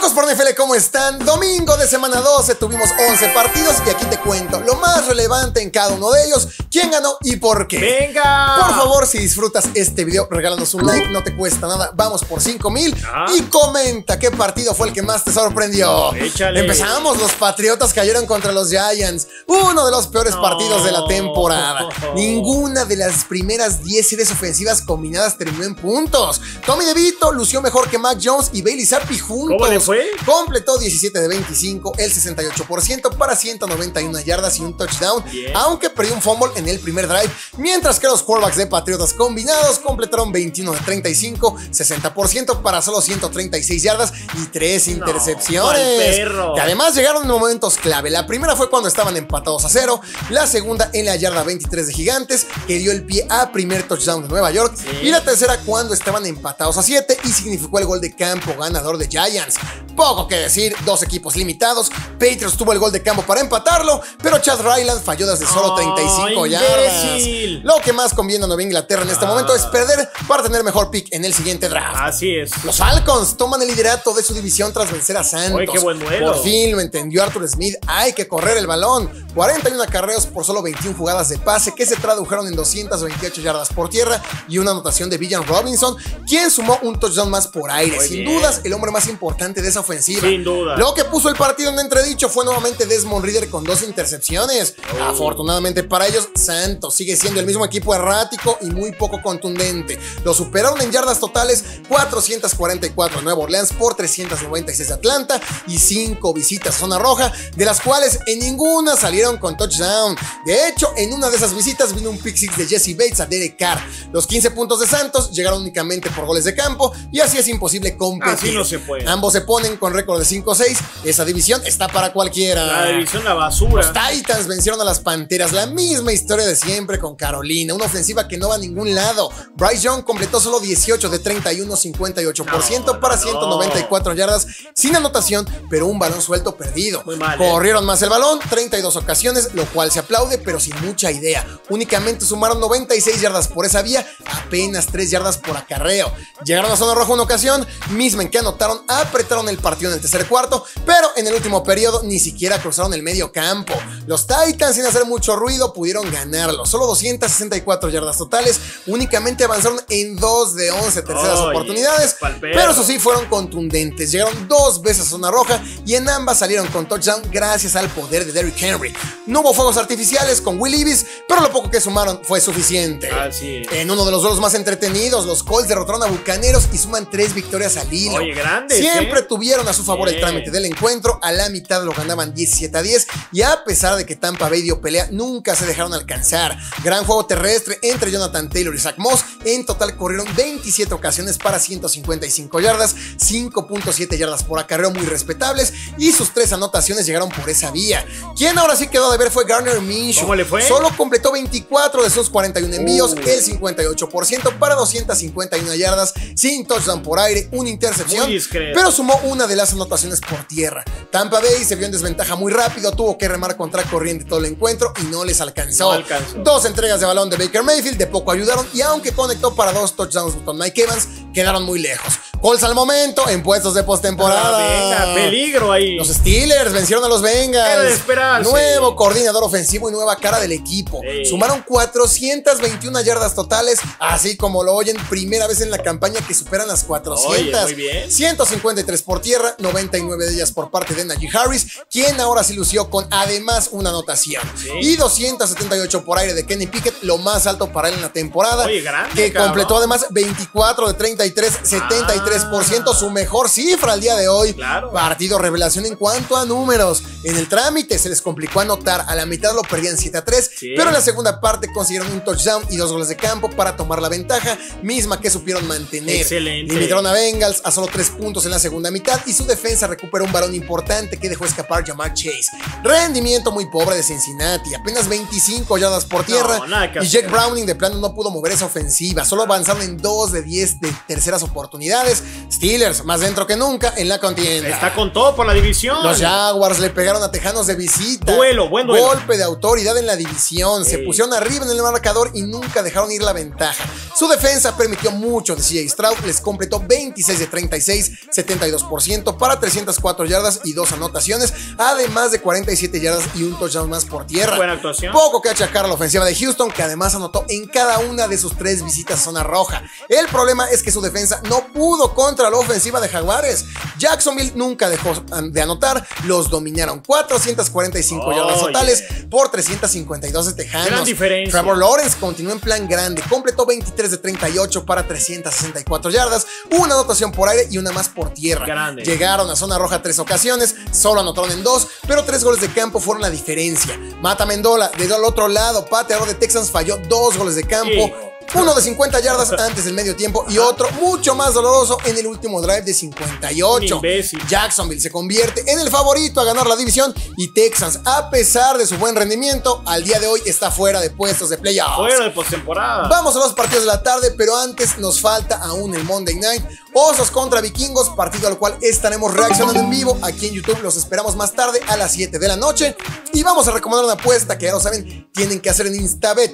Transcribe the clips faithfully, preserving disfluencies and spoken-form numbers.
Locos por N F L, ¿cómo están? Domingo de semana doce, tuvimos once partidos y aquí te cuento lo más relevante en cada uno de ellos, quién ganó y por qué. ¡Venga! Por favor, si disfrutas este video, regálanos un like, no te cuesta nada, vamos por cinco mil. Ah. Y comenta qué partido fue el que más te sorprendió. Échale. Empezamos, los Patriotas cayeron contra los Giants, uno de los peores no. partidos de la temporada. Oh. Ninguna de las primeras diez series ofensivas combinadas terminó en puntos. Tommy DeVito lució mejor que Mac Jones y Bailey Zappi juntos. ¿Cómo le fue? Completó diecisiete de veinticinco, el sesenta y ocho por ciento para ciento noventa y una yardas y un touchdown, yeah. aunque perdió un fumble en el primer drive, mientras que los quarterbacks de Patriotas combinados completaron veintiuno de treinta y cinco, sesenta por ciento para solo ciento treinta y seis yardas y tres intercepciones. No, que además llegaron en momentos clave. La primera fue cuando estaban empatados a cero, la segunda en la yarda veintitrés de Gigantes, que dio el pie a primer touchdown de Nueva York, sí. y la tercera cuando estaban empatados a siete y significó el gol de campo ganador de Giants. Poco que decir, dos equipos limitados. Patriots tuvo el gol de campo para empatarlo, pero Chad Ryland falló desde solo oh, treinta y cinco imbécil. yardas. Lo que más conviene a Nueva Inglaterra en este ah. momento es perder para tener mejor pick en el siguiente draft. Así es. Los Falcons toman el liderato de su división tras vencer a Santos. Oye, qué buen duelo. Por fin lo entendió Arthur Smith, hay que correr el balón. cuarenta y uno acarreos por solo veintiuna jugadas de pase que se tradujeron en doscientas veintiocho yardas por tierra y una anotación de Bijan Robinson, quien sumó un touchdown más por aire. Muy Sin bien. dudas, el hombre más importante de esa ofensiva. Sin duda. Lo que puso el partido en entredicho fue nuevamente Desmond Ridder con dos intercepciones. Oh. Afortunadamente para ellos, Santos sigue siendo el mismo equipo errático y muy poco contundente. Lo superaron en yardas totales, cuatrocientas cuarenta y cuatro Nueva Orleans por trescientas noventa y seis de Atlanta y cinco visitas a zona roja, de las cuales en ninguna salieron con touchdown. De hecho, en una de esas visitas vino un pick six de Jesse Bates a Derek Carr. Los quince puntos de Santos llegaron únicamente por goles de campo y así es imposible competir. Así no se puede. Ambos se ponen con récord de cinco seis. Esa división está para cualquiera. La división la basura. Los Titans vencieron a las Panteras. La misma historia de siempre con Carolina. Una ofensiva que no va a ningún lado. Bryce Young completó solo dieciocho de treinta y uno, cincuenta y ocho por ciento no, para no. ciento noventa y cuatro yardas sin anotación, pero un balón suelto perdido. Muy mal, Corrieron eh. más el balón, treinta y dos ocasiones, lo cual se aplaude, pero sin mucha idea. Únicamente sumaron noventa y seis yardas por esa vía, apenas tres yardas por acarreo. Llegaron a zona roja una ocasión, misma en que anotaron, apretaron el partido en el tercer cuarto, pero en el último periodo ni siquiera cruzaron el medio campo. Los Titans, sin hacer mucho ruido, pudieron ganarlo. Solo doscientas sesenta y cuatro yardas totales, únicamente avanzaron en dos de once terceras oh, oportunidades, yes, pero eso sí fueron contundentes. Llegaron dos veces a zona roja y en ambas salieron con touchdown gracias al poder de Derrick Henry. No hubo fuegos artificiales con Will Levis, pero lo poco que sumaron fue suficiente. Así es. En uno de los duelos más entretenidos, los Colts derrotaron a Bucaneros y suman tres victorias al hilo. Oye, grandes, Siempre ¿eh? tuvieron a su favor sí. el trámite del encuentro. A la mitad lo ganaban diecisiete a diez y a pesar de que Tampa Bay dio pelea, nunca se dejaron alcanzar. Gran juego terrestre entre Jonathan Taylor y Zach Moss. En total corrieron veintisiete ocasiones para ciento cincuenta y cinco yardas, cinco punto siete yardas por acarreo, muy respetables, y sus tres anotaciones llegaron por esa vía. Quien ahora sí quedó de ver fue Garner Minshew. ¿Cómo le fue? Solo completó veinticuatro de sus cuarenta y uno envíos, uh. el cincuenta y ocho por ciento para doscientas cincuenta y una yardas, sin touchdown por aire, una intercepción, pero sumó una de las anotaciones por tierra. Tampa Bay se vio en desventaja muy rápido, tuvo que remar contra corriente todo el encuentro y no les alcanzó. No alcanzó. Dos entregas de balón de Baker Mayfield de poco ayudaron y aunque conectó para dos touchdowns con Mike Evans, quedaron muy lejos. Colts al momento en puestos de postemporada. Venga, peligro ahí. Los Steelers vencieron a los Bengals. Nuevo coordinador ofensivo y nueva cara del equipo. Sí. Sumaron cuatrocientas veintiuna yardas totales, así como lo oyen, primera vez en la campaña que superan las cuatrocientas. Oye, muy bien. ciento cincuenta y tres por tierra, noventa y nueve de ellas por parte de Najee Harris, quien ahora se lució con además una anotación. Sí. Y doscientas setenta y ocho por aire de Kenny Pickett, lo más alto para él en la temporada. Oye, grande, que cabrón. completó además veinticuatro de treinta y tres, setenta y tres por ciento. tres por ciento, su mejor cifra al día de hoy. Claro. Partido revelación en cuanto a números. En el trámite se les complicó anotar, a la mitad lo perdían siete a tres, sí. pero en la segunda parte consiguieron un touchdown y dos goles de campo para tomar la ventaja, misma que supieron mantener. Excelente. Limitaron a Bengals a solo tres puntos en la segunda mitad y su defensa recuperó un balón importante que dejó escapar Jamar Chase. Rendimiento muy pobre de Cincinnati, apenas veinticinco yardas por tierra, no, y Jake Browning de plano no pudo mover esa ofensiva. Solo avanzaron en dos de diez de terceras oportunidades. Steelers, más dentro que nunca en la contienda. Está con todo por la división. Los Jaguars le pegaron a Tejanos de visita. Duelo, buen duelo. Golpe de autoridad en la división. Ey. Se pusieron arriba en el marcador y nunca dejaron ir la ventaja. Su defensa permitió mucho de C J Stroud. Les completó veintiséis de treinta y seis, setenta y dos por ciento para trescientas cuatro yardas y dos anotaciones. Además de cuarenta y siete yardas y un touchdown más por tierra. Buena actuación. Poco que achacar a la ofensiva de Houston, que además anotó en cada una de sus tres visitas a zona roja. El problema es que su defensa no pudo contra la ofensiva de Jaguares. Jacksonville nunca dejó de anotar. Los dominaron cuatrocientas cuarenta y cinco oh, yardas totales yeah. por trescientas cincuenta y dos de Tejanos. Gran diferencia. Trevor Lawrence continuó en plan grande. Completó veintitrés de treinta y ocho para trescientas sesenta y cuatro yardas, una anotación por aire y una más por tierra. Grande. Llegaron a zona roja tres ocasiones, solo anotaron en dos, pero tres goles de campo fueron la diferencia. Mata Mendola, de al otro lado, pateador de Texans, falló dos goles de campo. Sí. Uno de cincuenta yardas antes del medio tiempo y otro mucho más doloroso en el último drive de cincuenta y ocho. Jacksonville se convierte en el favorito a ganar la división y Texans, a pesar de su buen rendimiento, al día de hoy está fuera de puestos de playoffs. Fuera de postemporada. Vamos a los partidos de la tarde, pero antes nos falta aún el Monday Night. Osos contra Vikingos, partido al cual estaremos reaccionando en vivo aquí en YouTube. Los esperamos más tarde a las siete de la noche y vamos a recomendar una apuesta que ya lo saben, tienen que hacer en Instabet.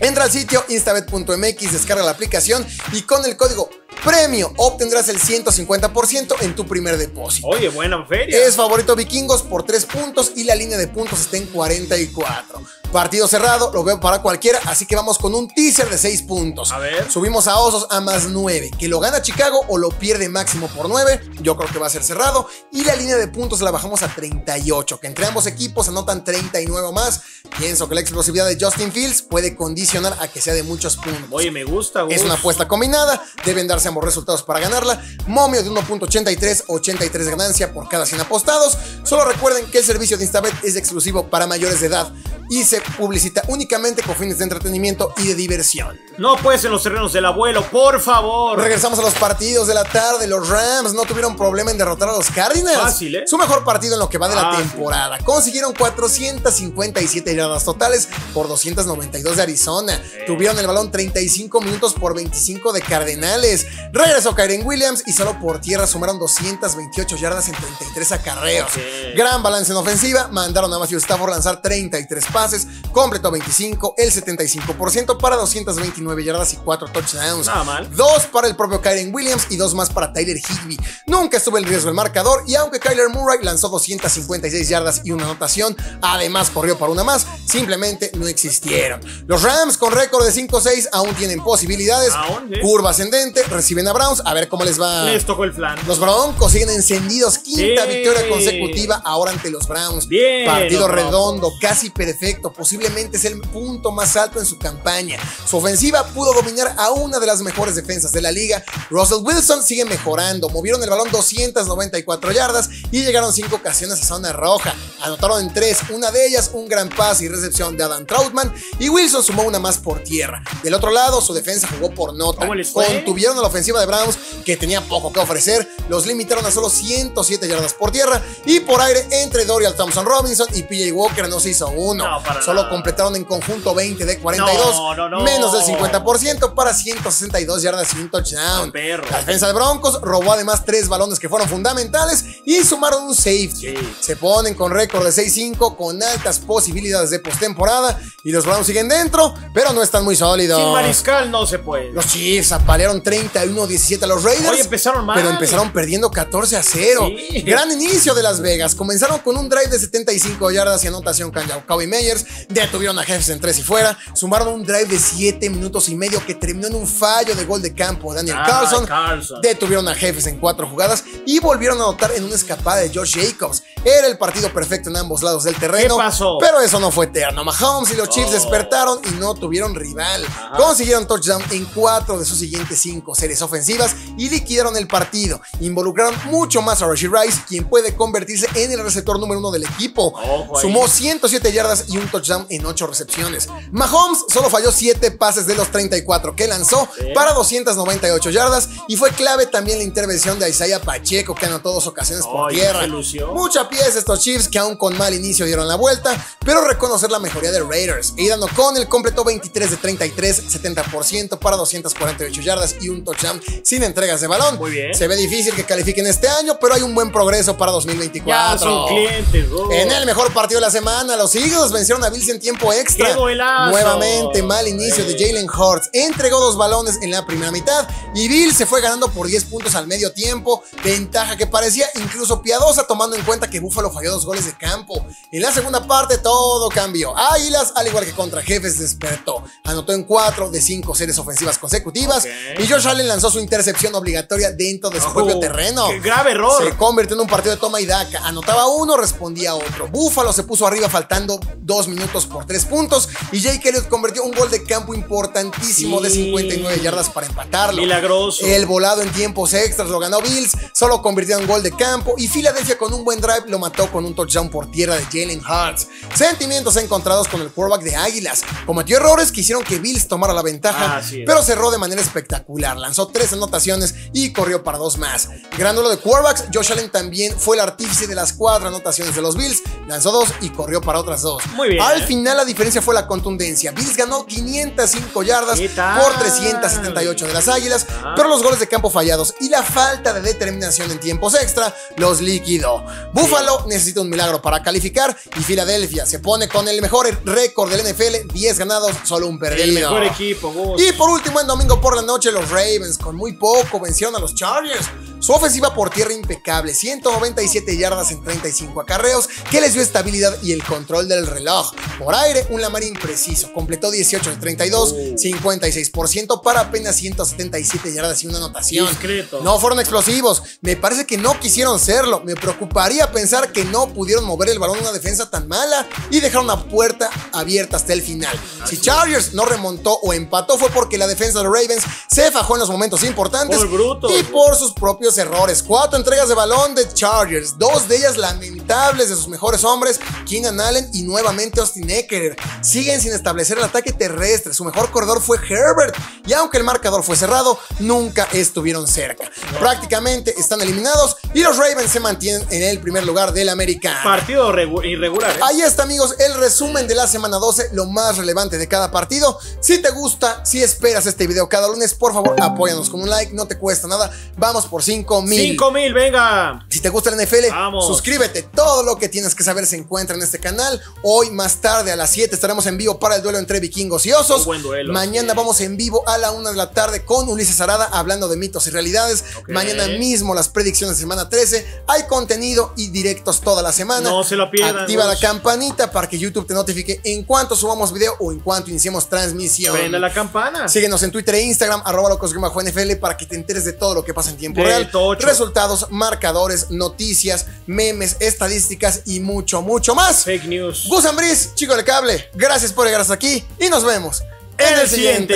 Entra al sitio instabet punto m x, descarga la aplicación y con el código premio obtendrás el ciento cincuenta por ciento en tu primer depósito. Oye, buena feria. Es favorito Vikingos por tres puntos y la línea de puntos está en cuarenta y cuatro. Partido cerrado, lo veo para cualquiera, así que vamos con un teaser de seis puntos. A ver. Subimos a Osos a más nueve. Que lo gana Chicago o lo pierde máximo por nueve. Yo creo que va a ser cerrado. Y la línea de puntos la bajamos a treinta y ocho. Que entre ambos equipos anotan treinta y nueve o más. Pienso que la explosividad de Justin Fields puede condicionar a que sea de muchos puntos. Oye, me gusta, Gus. Es una apuesta combinada. Deben darse ambos resultados para ganarla. Momio de uno punto ochenta y tres, ochenta y tres de ganancia por cada cien apostados. Solo recuerden que el servicio de Instabet es exclusivo para mayores de edad y se publicita únicamente con fines de entretenimiento y de diversión. No pues en los terrenos del abuelo, por favor. Regresamos a los partidos de la tarde. Los Rams no tuvieron problema en derrotar a los Cardinals. Fácil, ¿eh? Su mejor partido en lo que va de Fácil. la temporada. Consiguieron cuatrocientas cincuenta y siete yardas totales por doscientas noventa y dos de Arizona. Eh. Tuvieron el balón treinta y cinco minutos por veinticinco de Cardenales. Regresó Kyren Williams y solo por tierra sumaron doscientas veintiocho yardas en treinta y tres acarreos. Okay. Gran balance en ofensiva. Mandaron a Matthew Stafford lanzar treinta y tres pases, completó veinticinco, el setenta y cinco por ciento para doscientas veintinueve yardas y cuatro touchdowns. Nada mal. Dos para el propio Kyren Williams y dos más para Tyler Higbee. Nunca estuvo en riesgo el marcador y aunque Kyler Murray lanzó doscientas cincuenta y seis yardas y una anotación, además corrió para una más, simplemente no existieron. Los Rams con récord de cinco seis aún tienen posibilidades. Aún, ¿sí? Curva ascendente, reciben a Browns, a ver cómo les va. Les tocó el flan. Los Broncos siguen encendidos, quinta sí. victoria consecutiva ahora ante los Browns. Bien, partido redondo, casi perfecto. Posiblemente es el punto más alto en su campaña. Su ofensiva pudo dominar a una de las mejores defensas de la liga. Russell Wilson sigue mejorando. Movieron el balón doscientas noventa y cuatro yardas y llegaron cinco ocasiones a zona roja. Anotaron en tres, una de ellas un gran pase y recepción de Adam Trautman y Wilson sumó una más por tierra. Del otro lado, su defensa jugó por nota. Contuvieron a la ofensiva de Browns, que tenía poco que ofrecer. Los limitaron a solo ciento siete yardas por tierra y por aire entre Dorian Thompson-Robinson y P J Walker no se hizo uno. No, solo nada. Completaron en conjunto veinte de cuarenta y dos, no, no, no. menos del cincuenta por ciento para ciento sesenta y dos yardas y un touchdown. Perro. La defensa de Broncos robó además tres balones que fueron fundamentales y sumaron un safety. Sí. Se ponen con récord de seis cinco, con altas posibilidades de postemporada y los Browns siguen dentro, pero no están muy sólidos. Sin mariscal no se puede. Los Chiefs apalearon treinta y uno a diecisiete a los Raiders. Oye, empezaron mal. Pero empezaron perdiendo catorce a cero. Sí. Gran inicio de Las Vegas. Comenzaron con un drive de setenta y cinco yardas y anotación con Jacob y Meyers, detuvieron a Jefferson en tres y fuera, sumaron un drive de siete minutos y medio que terminó en un fallo de gol de campo de Daniel ah, Carlson. Carlson, detuvieron a Jefferson en cuatro jugadas y volvieron a anotar en una escapada de Josh Jacobs. Era el partido perfecto en ambos lados del terreno, ¿qué pasó? Pero eso no fue eterno. Mahomes y los Chiefs oh. despertaron y no tuvieron rival. Ajá. Consiguieron touchdown en cuatro de sus siguientes cinco series ofensivas y liquidaron el partido. Involucraron mucho más a Rashee Rice, quien puede convertirse en el receptor número uno del equipo. Oh, sumó ciento siete yardas y un touchdown en ocho recepciones. Mahomes solo falló siete pases de los treinta y cuatro que lanzó para doscientas noventa y ocho yardas y fue clave también la intervención de Isaiah Pacheco, que anotó dos ocasiones por oh, tierra. Mucha pies estos Chiefs, que aún con mal inicio dieron la vuelta, pero reconocer la mejoría de Raiders. Aidan O'Connell completó veintitrés de treinta y tres, setenta por ciento para doscientas cuarenta y ocho yardas y un touchdown sin entregas de balón. Muy bien. Se ve difícil que califiquen este año, pero hay un buen progreso para dos mil veinticuatro. Ya son clientes, bro. En el mejor partido de la semana, los Eagles vencieron a Bills en tiempo extra. ¡Qué golazo! Nuevamente, mal inicio eh. de Jalen Hurts. Entregó dos balones en la primera mitad y Bills se fue ganando por diez puntos al medio tiempo. Ventaja que parecía incluso piadosa, tomando en cuenta que Buffalo falló dos goles de campo. En la segunda parte todo cambió. Águilas, al igual que contra Jefes, despertó. Anotó en cuatro de cinco series ofensivas consecutivas, okay. y Josh Allen lanzó su intercepción obligatoria dentro de su oh, propio terreno. ¡Qué grave error! Se convirtió en un partido de toma y daca. Anotaba uno, respondía otro. Buffalo se puso arriba faltando dos minutos por tres puntos y Jake Elliott convirtió un gol de campo importantísimo sí. de cincuenta y nueve yardas para empatarlo. Milagroso. El volado en tiempos extras lo ganó Bills, solo convirtió en gol de campo y Filadelfia con un buen drive lo mató con un touchdown por tierra de Jalen Hurts. Sentimientos encontrados con el quarterback de Águilas. Cometió errores que hicieron que Bills tomara la ventaja, ah, sí, pero cerró de manera espectacular. Lanzó tres anotaciones y corrió para dos más. Granulo de quarterbacks, Josh Allen también fue el artífice de las cuatro anotaciones de los Bills. Lanzó dos y corrió para otras dos. Muy bien. Al final la diferencia fue la contundencia. Bills ganó quinientas cinco yardas por trescientas setenta y ocho de las Águilas, ah. pero los goles de campo fallados y la falta de determinación en tiempos extra los liquidó. Buffalo sí. necesita un milagro para calificar y Filadelfia se pone con el mejor récord del N F L, diez ganados, solo un perdido. El mejor equipo, vos. Y por último, el domingo por la noche, los Ravens con muy poco vencieron a los Chargers. Su ofensiva por tierra impecable, ciento noventa y siete yardas en treinta y cinco acarreos, que les dio estabilidad y el control del reloj. Por aire, un Lamar impreciso, completó dieciocho de treinta y dos, oh. cincuenta y seis por ciento para apenas ciento setenta y siete yardas y una anotación. Discreto. No fueron explosivos, me parece que no quisieron serlo, me preocuparía pensar que no pudieron mover el balón en una defensa tan mala y dejaron la puerta abierta hasta el final. Así. Si Chargers no remontó o empató fue porque la defensa de Ravens se fajó en los momentos importantes por bruto, y por bro. sus propios errores. Cuatro entregas de balón de Chargers, dos de ellas lamentables de sus mejores hombres, Keenan Allen y nuevamente Austin Eckler. Siguen sin establecer el ataque terrestre, su mejor corredor fue Herbert, y aunque el marcador fue cerrado, nunca estuvieron cerca. Prácticamente están eliminados y los Ravens se mantienen en el primer lugar del americano. Partido irregular, ¿eh? Ahí está, amigos, el resumen de la semana doce, lo más relevante de cada partido. Si te gusta, si esperas este video cada lunes, por favor, apóyanos con un like, no te cuesta nada, vamos por cinco cinco mil, venga. Si te gusta el N F L, vamos. Suscríbete. Todo lo que tienes que saber se encuentra en este canal. Hoy más tarde a las siete estaremos en vivo para el duelo entre vikingos y osos. Un buen duelo. Mañana sí. vamos en vivo a la una de la tarde con Ulises Arada hablando de mitos y realidades. Okay. Mañana mismo las predicciones de semana trece. Hay contenido y directos toda la semana. No se lo pierdan. Activa vos. la campanita para que YouTube te notifique en cuanto subamos video o en cuanto iniciemos transmisión. Prende la campana. Síguenos en Twitter e Instagram, arroba locos guión bajo N F L, para que te enteres de todo lo que pasa en tiempo de real. ocho. Resultados, marcadores, noticias, memes, estadísticas y mucho, mucho más. Fake news. Gus Ambriz, Chico del Cable, gracias por llegar hasta aquí y nos vemos en, en el siguiente.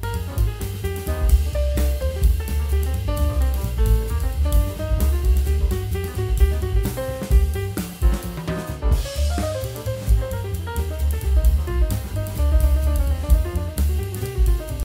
siguiente.